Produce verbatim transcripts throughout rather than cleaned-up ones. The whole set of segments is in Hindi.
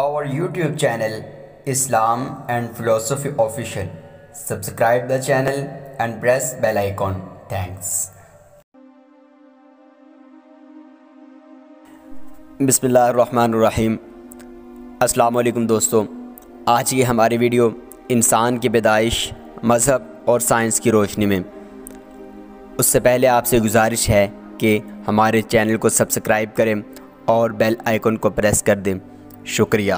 our YouTube channel Islam and Philosophy Official. Subscribe the channel and press bell icon. Thanks. बिस्मिल्लाह अर्रहमान अर्रहीम। अस्सलाम वालेकुम दोस्तों, आज की हमारी वीडियो इंसान की पैदाइश, मज़हब और साइंस की रोशनी में। उससे पहले आपसे गुजारिश है कि हमारे चैनल को सब्सक्राइब करें और बेल आइकन को प्रेस कर दें। शुक्रिया।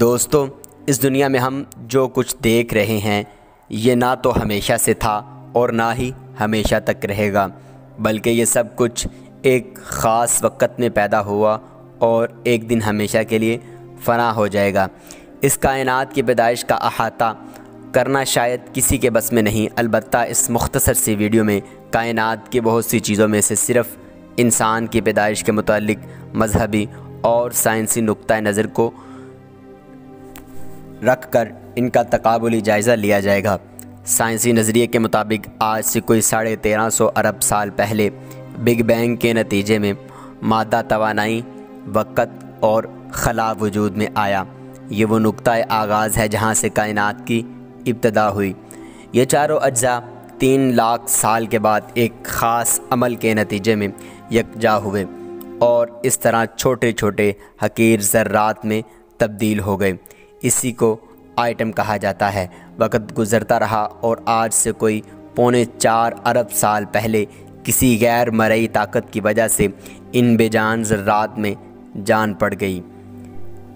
दोस्तों, इस दुनिया में हम जो कुछ देख रहे हैं ये ना तो हमेशा से था और ना ही हमेशा तक रहेगा, बल्कि ये सब कुछ एक ख़ास वक़्त में पैदा हुआ और एक दिन हमेशा के लिए फ़ना हो जाएगा। इस कायनात की पैदाइश का अहाता करना शायद किसी के बस में नहीं। अलबत्ता इस मुख्तसर सी वीडियो में कायनात की बहुत सी चीज़ों में से सिर्फ़ इंसान की पैदाइश के मुतालिक मजहबी और साइंसी नुक्ता नज़र को रख कर इनका तकाबुली जायज़ा लिया जाएगा। साइंसी नज़रिए के मुताबिक आज से कोई साढ़े तेरह सौ अरब साल पहले बिग बैंग के नतीजे में मादा, तवानाई, वक़्त और खला वजूद में आया। ये वो नुक्ता आगाज़ है जहाँ से कायनात की इब्तदा हुई। ये चारों अज्जा तीन लाख साल के बाद एक ख़ास अमल के नतीजे में यकजा हुए और इस तरह छोटे छोटे हकीर ज़र्रात में तब्दील हो गए। इसी को आइटम कहा जाता है। वक़्त गुज़रता रहा और आज से कोई पौने चार अरब साल पहले किसी गैर मरई ताकत की वजह से इन बेजान ज़र्रात में जान पड़ गई।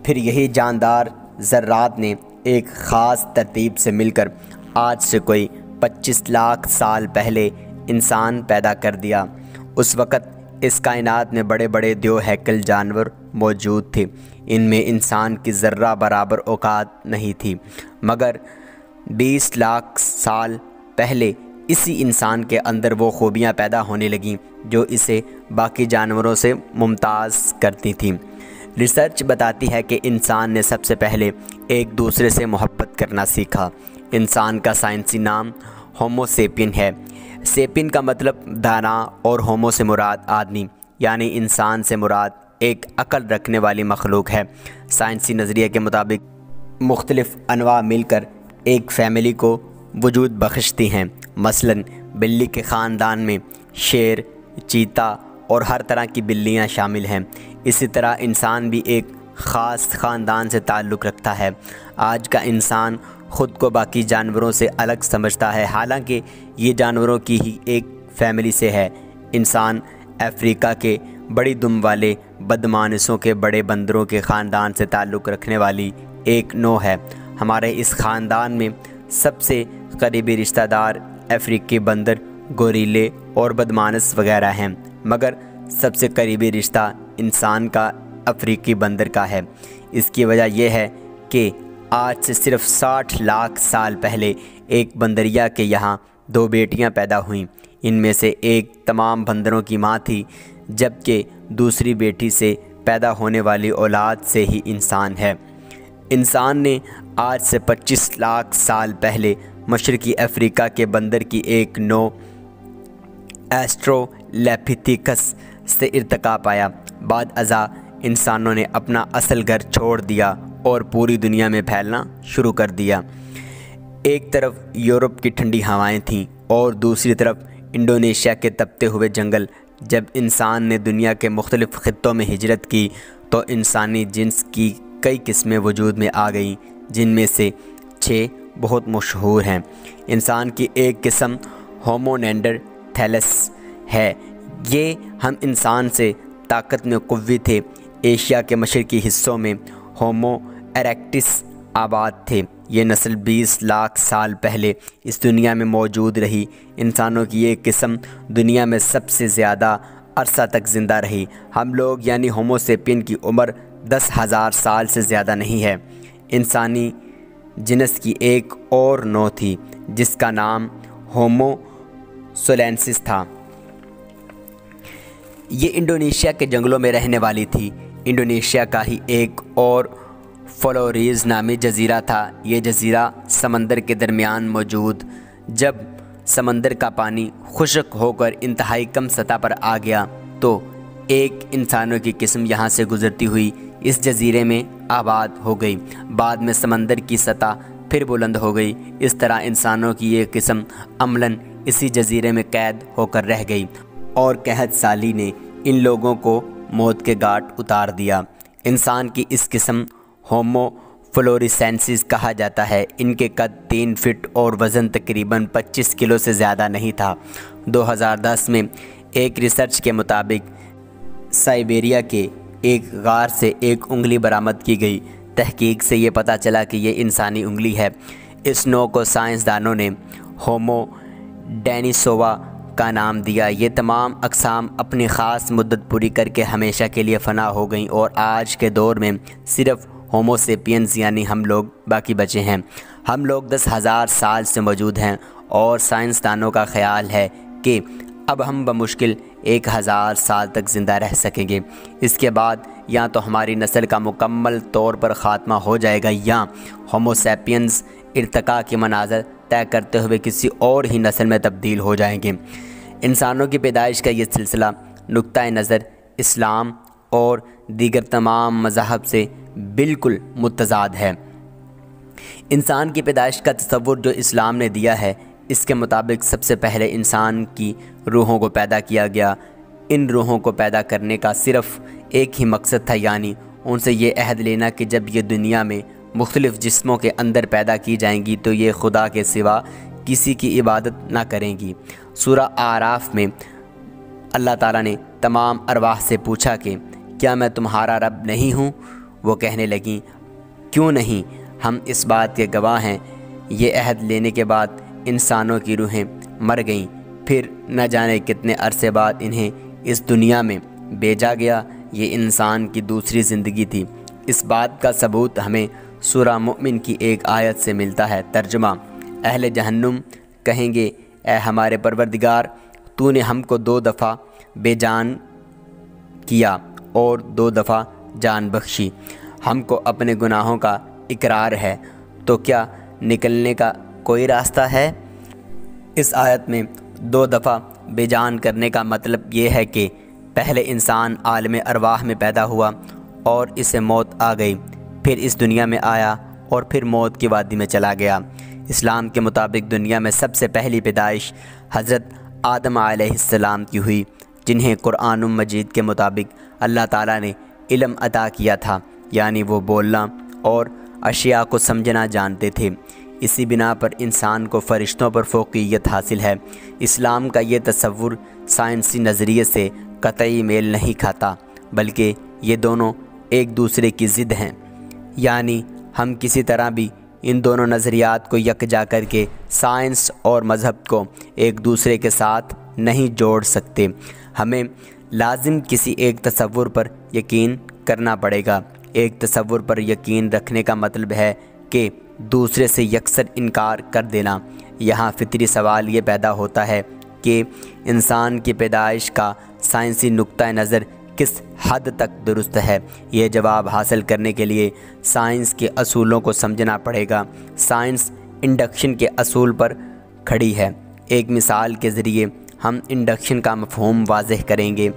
फिर यही जानदार ज़र्रात ने एक ख़ास तरतीब से मिलकर आज से कोई पच्चीस लाख साल पहले इंसान पैदा कर दिया। उस वक़्त इस कायनात में बड़े बड़े दो हैकल जानवर मौजूद थे। इनमें इंसान की ज़र्रा बराबर औकात नहीं थी, मगर बीस लाख साल पहले इसी इंसान के अंदर वो खूबियाँ पैदा होने लगीं जो इसे बाकी जानवरों से मुमताज़ करती थीं। रिसर्च बताती है कि इंसान ने सबसे पहले एक दूसरे से मोहब्बत करना सीखा। इंसान का साइंसी नाम होमो सेपियन है। सेपियन का मतलब दाना और होमो से मुराद आदमी, यानी इंसान से मुराद एक अकल रखने वाली मखलूक है। साइंसी नज़रिए के मुताबिक मुख्तलिफ़ अनवा मिलकर एक फैमिली को वजूद बख्शती हैं। मसलन बिल्ली के ख़ानदान में शेर, चीता और हर तरह की बिल्लियाँ शामिल हैं। इसी तरह इंसान भी एक ख़ास ख़ानदान से ताल्लुक़ रखता है। आज का इंसान ख़ुद को बाकी जानवरों से अलग समझता है, हालांकि ये जानवरों की ही एक फैमिली से है। इंसान अफ्रीका के बड़ी दुम वाले बदमानसों के बड़े बंदरों के ख़ानदान से ताल्लुक़ रखने वाली एक नौ है। हमारे इस ख़ानदान में सबसे करीबी रिश्तेदार अफ्रीकी बंदर, गोरीले और बदमानस वगैरह हैं, मगर सबसे करीबी रिश्ता इंसान का अफ्रीकी बंदर का है। इसकी वजह यह है कि आज से सिर्फ साठ लाख साल पहले एक बंदरिया के यहाँ दो बेटियाँ पैदा हुईं। इनमें से एक तमाम बंदरों की माँ थी, जबकि दूसरी बेटी से पैदा होने वाली औलाद से ही इंसान है। इंसान ने आज से पच्चीस लाख साल पहले मशरक़ी अफ्रीका के बंदर की एक नौ एस्ट्रोलेपिथिकस से इर्तका पाया। बाद अज़ा इंसानों ने अपना असल घर छोड़ दिया और पूरी दुनिया में फैलना शुरू कर दिया। एक तरफ यूरोप की ठंडी हवाएं थीं और दूसरी तरफ इंडोनेशिया के तपते हुए जंगल। जब इंसान ने दुनिया के मुख्तलिफ़ ख़ित्तों में हिजरत की तो इंसानी जिन्स की कई किस्में वजूद में आ गईं, जिनमें से छः बहुत मशहूर हैं। इंसान की एक किस्म होमो नेंडरथैलेंसिस है। ये हम इंसान से ताकत में क़ुव्वी थे। एशिया के मशरक़ी हिस्सों में होमो एरेक्टिस आबाद थे। ये नस्ल बीस लाख साल पहले इस दुनिया में मौजूद रही। इंसानों की ये किस्म दुनिया में सबसे ज़्यादा अरसा तक ज़िंदा रही। हम लोग यानी होमो सेपियन की उम्र दस हज़ार साल से ज़्यादा नहीं है। इंसानी जिनस की एक और नौ थी जिसका नाम होमो सोलेंसिस था। ये इंडोनेशिया के जंगलों में रहने वाली थी। इंडोनेशिया का ही एक और फ्लोरेस नामी जजीरा था। ये जजीरा समंदर के दरमियान मौजूद, जब समंदर का पानी खुश्क होकर इंतहाई कम सतह पर आ गया तो एक इंसानों की किस्म यहाँ से गुज़रती हुई इस जजीरे में आबाद हो गई। बाद में समंदर की सतह फिर बुलंद हो गई। इस तरह इंसानों की ये किस्म अमलन इसी जजीरे में कैद होकर रह गई और कहत साली ने इन लोगों को मौत के घाट उतार दिया। इंसान की इस किस्म होमो फ्लोरिसेंसिस कहा जाता है। इनके कद तीन फिट और वज़न तकरीबन पच्चीस किलो से ज़्यादा नहीं था। दो हज़ार दस में एक रिसर्च के मुताबिक साइबेरिया के एक गार से एक उंगली बरामद की गई। तहकीक से ये पता चला कि ये इंसानी उंगली है। इस नौ को साइंसदानों ने होमो डेनिसोवा का नाम दिया। ये तमाम अकसाम अपनी ख़ास मुद्दत पूरी करके हमेशा के लिए फ़ना हो गई और आज के दौर में सिर्फ़ होमो सेपियंस यानी हम लोग बाकी बचे हैं। हम लोग दस हज़ार साल से मौजूद हैं और साइंसदानों का ख्याल है कि अब हम बमुश्किल एक हज़ार साल तक ज़िंदा रह सकेंगे। इसके बाद या तो हमारी नस्ल का मुकम्मल तौर पर ख़ात्मा हो जाएगा या होमो सेपियंस इर्तका के मनाज़र तय करते हुए किसी और ही नस्ल में तब्दील हो जाएंगे। इंसानों की पैदाइश का ये सिलसिला नुक्ताए नज़र इस्लाम और दीगर तमाम मज़ाहब से बिल्कुल मुतज़ाद है। इंसान की पैदाइश का तस्वुर जो इस्लाम ने दिया है, इसके मुताबिक सबसे पहले इंसान की रूहों को पैदा किया गया। इन रूहों को पैदा करने का सिर्फ़ एक ही मकसद था, यानी उनसे ये अहद लेना कि जब ये दुनिया में मुख्तलिफ़ जिस्मों के अंदर पैदा की जाएंगी तो ये खुदा के सिवा किसी की इबादत ना करेंगी। सूरह आराफ में अल्लाह ताला ने तमाम अरवाह से पूछा कि क्या मैं तुम्हारा रब नहीं हूँ? वो कहने लगी, क्यों नहीं, हम इस बात के गवाह हैं। ये अहद लेने के बाद इंसानों की रूहें मर गईं। फिर न जाने कितने अरसे बाद इन्हें इस दुनिया में भेजा गया। ये इंसान की दूसरी ज़िंदगी थी। इस बात का सबूत हमें सूरह मोमिन की एक आयत से मिलता है। तर्जुमा, अहले जहन्नुम कहेंगे, ए हमारे परवरदिगार, तूने हमको दो दफ़ा बेजान किया और दो दफ़ा जान बख्शी। हमको अपने गुनाहों का इकरार है, तो क्या निकलने का कोई रास्ता है? इस आयत में दो दफ़ा बेजान करने का मतलब ये है कि पहले इंसान आलम अरवाह में पैदा हुआ और इसे मौत आ गई, फिर इस दुनिया में आया और फिर मौत की वादी में चला गया। इस्लाम के मुताबिक दुनिया में सबसे पहली पैदाइश हज़रत आदम अलैहिस्सलाम की हुई, जिन्हें कुरान मजीद के मुताबिक अल्लाह ताला ने इल्म अता किया था, यानी वो बोलना और अशिया को समझना जानते थे। इसी बिना पर इंसान को फरिश्तों पर फ़ौक़ीयत हासिल है। इस्लाम का ये तस्वुर साइंसी नज़रिए से कतई मेल नहीं खाता, बल्कि ये दोनों एक दूसरे की ज़िद हैं। यानी हम किसी तरह भी इन दोनों नज़रियात को यकजा करके साइंस और मज़हब को एक दूसरे के साथ नहीं जोड़ सकते। हमें लाजिम किसी एक तस्वुर पर यकीन करना पड़ेगा। एक तस्वुर पर यकीन रखने का मतलब है कि दूसरे से यकसर इनकार कर देना। यहाँ फितरी सवाल ये पैदा होता है कि इंसान की पैदाइश का साइंसी नुक्ता नज़र किस हद तक दुरुस्त है। ये जवाब हासिल करने के लिए साइंस के असूलों को समझना पड़ेगा। साइंस इंडक्शन के असूल पर खड़ी है। एक मिसाल के ज़रिए हम इंडक्शन का मफहूम वाज़ह करेंगे।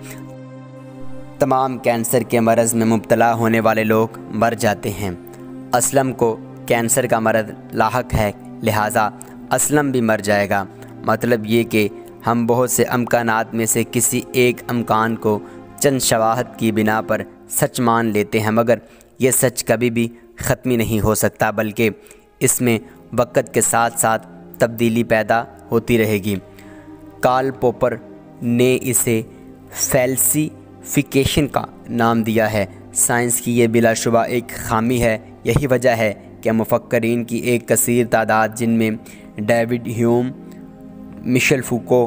तमाम कैंसर के मरज़ में मुब्तला होने वाले लोग मर जाते हैं। असलम को कैंसर का मरज़ लाहक है, लिहाजा असलम भी मर जाएगा। मतलब ये कि हम बहुत से अमकानात में से किसी एक अमकान को चंद शवाहद की बिना पर सच मान लेते हैं, मगर यह सच कभी भी ख़त्मी नहीं हो सकता, बल्कि इसमें वक़्त के साथ साथ तब्दीली पैदा होती रहेगी। कार्ल पोपर ने इसे फैल्सिफिकेशन का नाम दिया है। साइंस की ये बिलाशुबा एक खामी है। यही वजह है कि मुफक्करीन की एक कसीर तादाद, जिनमें David Hume, Michel Foucault,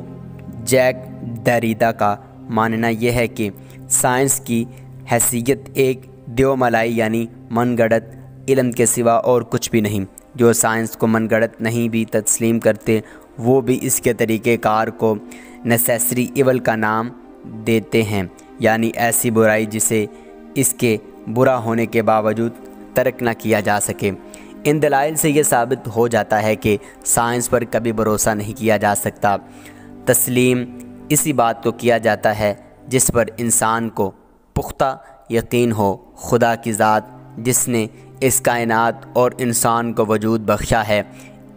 Jacques Derrida, का मानना यह है कि साइंस की हैसियत एक देवमलाई यानी मनगढ़ंत इल्म के सिवा और कुछ भी नहीं। जो साइंस को मनगढ़ंत नहीं भी तस्लीम करते, वो भी इसके तरीक़ेकार को नेसेसरी इवल का नाम देते हैं, यानी ऐसी बुराई जिसे इसके बुरा होने के बावजूद तर्क ना किया जा सके। इन दलाइल से यह साबित हो जाता है कि साइंस पर कभी भरोसा नहीं किया जा सकता। तस्लीम इसी बात को किया जाता है जिस पर इंसान को पुख्ता यकीन हो खुदा की ज़ात जिसने इस कायनात और इंसान को वजूद बख्शा है,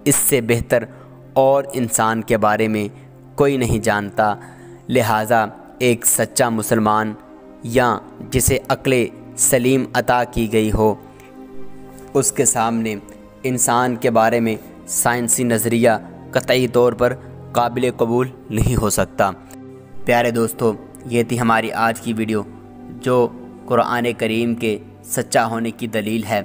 इससे बेहतर और इंसान के बारे में कोई नहीं जानता। लिहाजा एक सच्चा मुसलमान या जिसे अक्ल सलीम अता की गई हो, उसके सामने इंसान के बारे में साइंसी नज़रिया कतई तौर पर काबिल कबूल नहीं हो सकता। प्यारे दोस्तों, ये थी हमारी आज की वीडियो जो कुरान करीम के सच्चा होने की दलील है।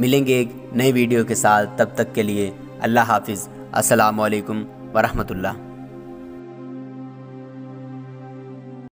मिलेंगे एक नई वीडियो के साथ, तब तक के लिए अल्लाह हाफिज़। अस्सलाम वालेकुम वरहमतुल्लाह।